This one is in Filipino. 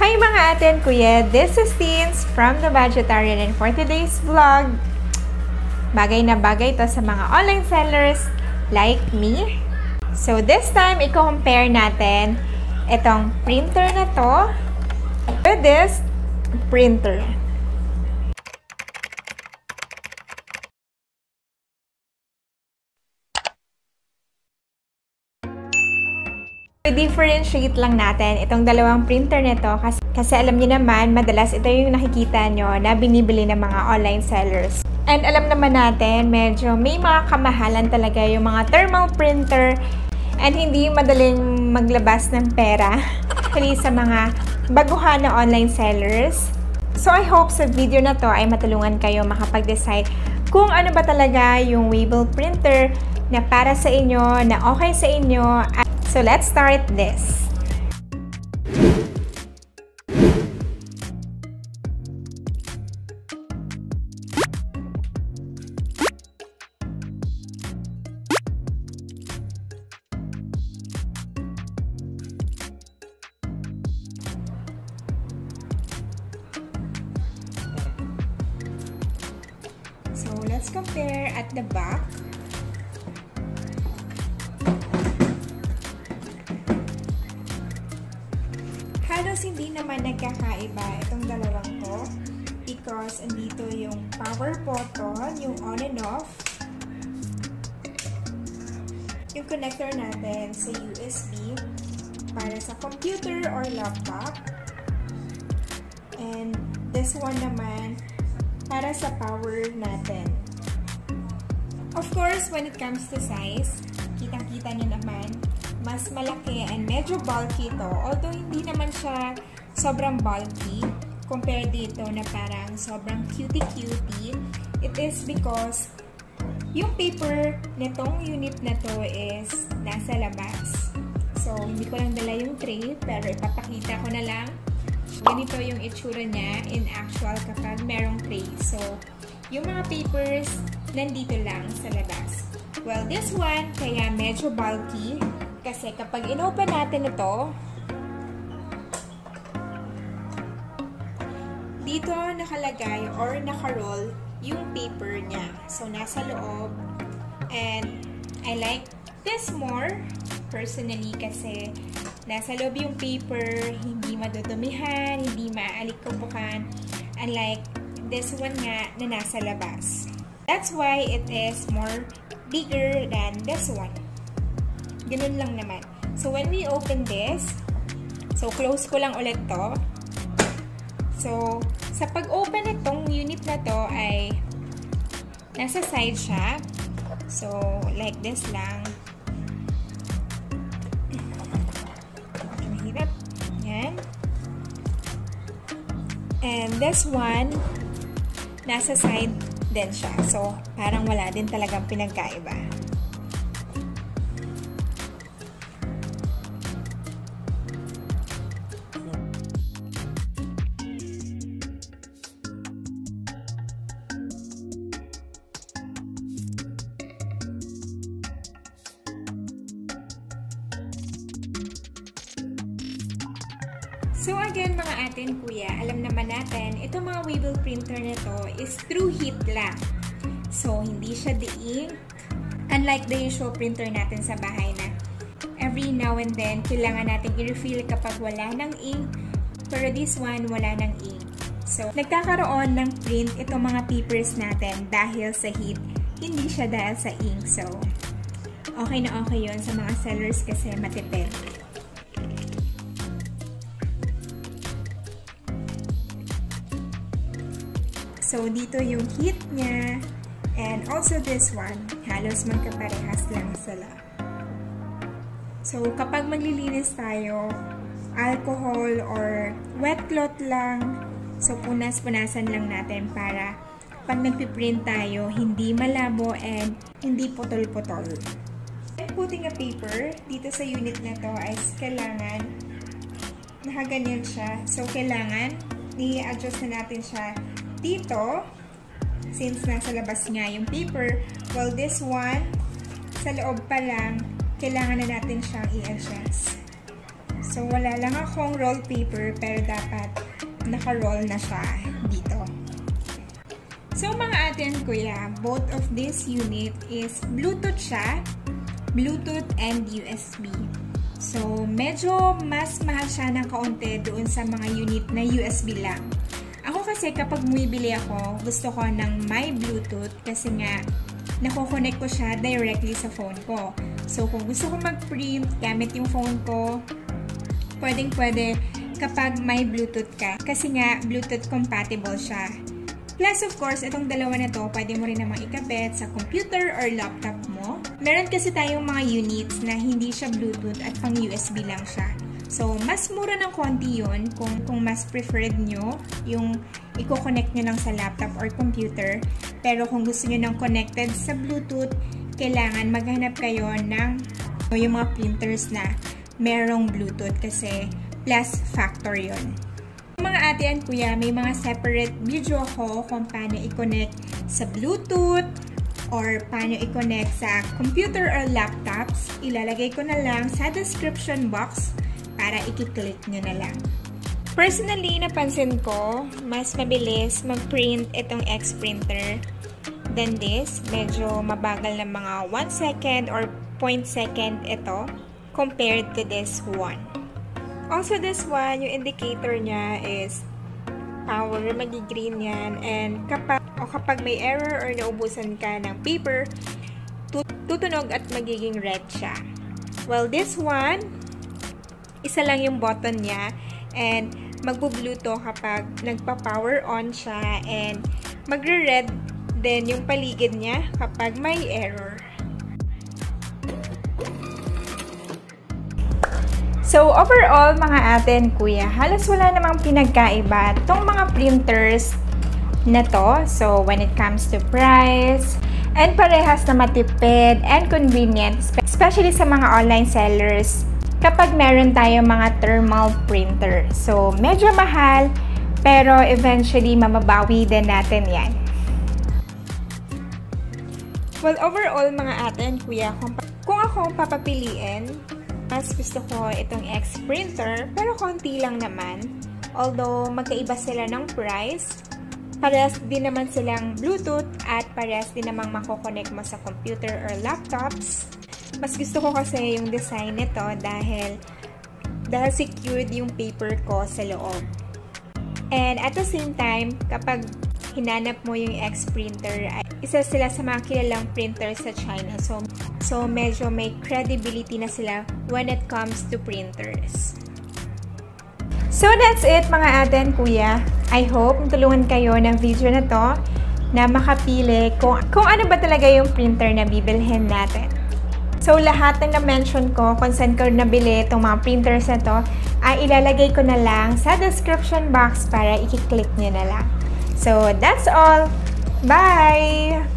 Hi mga ate and kuya, this is Teens from The Budgetarian, and for today's vlog, bagay na bagay to sa mga online sellers like me. So this time, i-compare natin itong printer na to with this printer. Differentiate lang natin itong dalawang printer nito kasi alam niyo naman madalas ito yung nakikita nyo na binibili ng mga online sellers. And alam naman natin medyo may mga kamahalan talaga yung mga thermal printer and hindi madaling maglabas ng pera actually sa mga baguhan na online sellers. So I hope sa video na to ay matulungan kayo makapag-decide kung ano ba talaga yung Waybill printer na para sa inyo, na okay sa inyo. So let's start this. So let's compare at the back. Halos hindi naman nagkakaiba itong dalawang to because andito yung power button, yung on and off, yung connector natin sa USB para sa computer or laptop, and this one naman para sa power natin. Of course, when it comes to size, kitang-kita nyo naman mas malaki and medyo bulky to, although hindi naman siya sobrang bulky compared dito na parang sobrang cutie-cutie. It is because yung paper netong unit na to is nasa labas, so hindi ko lang dala yung tray pero ipapakita ko na lang. Ganito yung itsura niya in actual kapag merong tray, so yung mga papers nandito lang sa labas. Well, this one kaya medyo bulky kasi kapag in-open natin ito, dito nakalagay or nakaroll yung paper niya. So, nasa loob. And I like this more personally kasi nasa loob yung paper, hindi madudumihan, hindi maaalikubukan. Unlike this one nga na nasa labas. That's why it is more bigger than this one. Ganun lang naman. So, when we open this, so, close ko lang ulit to. So, sa pag-open itong unit na to ay nasa side siya. So, like this lang. Mahirap. Yan. And this one, nasa side din siya. So, parang wala din talagang pinagkaiba. So again, mga ate and kuya, alam naman natin, itong mga Waybill printer nito is through heat lang. So, hindi siya de-ink. Unlike the usual printer natin sa bahay na every now and then, kailangan natin i-refill kapag wala ng ink. Pero this one, wala ng ink. So, nagkakaroon ng print itong mga papers natin dahil sa heat. Hindi siya dahil sa ink. So, okay na okay yun sa mga sellers kasi matipid. So, dito yung heat niya, and also this one, halos magkaparehas lang sila. So, kapag maglilinis tayo, alcohol or wet cloth lang, so punas-punasan lang natin para pag nagpiprint tayo, hindi malabo and hindi putol-putol. And putting a paper dito sa unit na to ay kailangan, nakaganyan siya, so kailangan i-adjust na natin siya dito, since nasa labas nga yung paper. Well, this one, sa loob pa lang, kailangan na natin siyang i-adjust. So, wala lang akong roll paper pero dapat naka-roll na siya dito. So, mga ate and kuya, both of this unit is Bluetooth siya. Bluetooth and USB. So, medyo mas mahal siya ng kaunti doon sa mga unit na USB lang. Ako kasi kapag bumibili ako, gusto ko ng may Bluetooth kasi nga nako-connect ko siya directly sa phone ko. So, kung gusto ko mag-print gamit yung phone ko, pwedeng-pwede kapag may Bluetooth ka. Kasi nga, Bluetooth compatible siya. Plus, of course, itong dalawa na to, pwede mo rin namang ikabit sa computer or laptop mo. Meron kasi tayong mga units na hindi siya Bluetooth at pang USB lang siya. So, mas mura ng konti yun kung mas preferred nyo yung i-connect nyo lang sa laptop or computer. Pero kung gusto nyo ng connected sa Bluetooth, kailangan maghanap kayo ng yung mga printers na merong Bluetooth kasi plus factor yun. Mga ate and kuya, may mga separate video ko kung paano i-connect sa Bluetooth or paano i-connect sa computer or laptops. Ilalagay ko na lang sa description box para i-click nyo na lang. Personally, napansin ko, mas mabilis mag-print itong XPrinter than this. Medyo mabagal na mga 1 second or 0.2 second ito compared to this one. Also, this one, yung indicator niya is power, magi-green yan. And kapag may error or naubusan ka ng paper, tutunog at magiging red siya. Well, this one, isa lang yung button niya and magbo-blue to kapag nagpa-power on siya and magre-red din yung paligid niya kapag may error. So overall mga ate and kuya, halos wala namang pinagkaiba tong mga printers na to. So when it comes to price, and parehas na matipid and convenient, especially sa mga online sellers. Kapag meron tayong mga thermal printer. So, medyo mahal, pero eventually, mamabawi din natin yan. Well, overall, mga ate and kuya, kung akong papapiliin, mas gusto ko itong XPrinter, pero konti lang naman. Although, magkaiba sila ng price, parehas din naman silang Bluetooth at parehas din namang makokonect mo sa computer or laptops. Mas gusto ko kasi yung design nito dahil secured yung paper ko sa loob. And at the same time, kapag hinanap mo yung XPrinter, isa sila sa mga kilalang printer sa China. So medyo may credibility na sila when it comes to printers. So that's it mga ate and kuya. I hope natulungan kayo ng video na to na makapili kung ano ba talaga yung printer na bibilhin natin. So, lahat ng na-mention ko kung saan ko nabili itong mga printers na to, ay ilalagay ko na lang sa description box para i-click nyo na lang. So, that's all. Bye!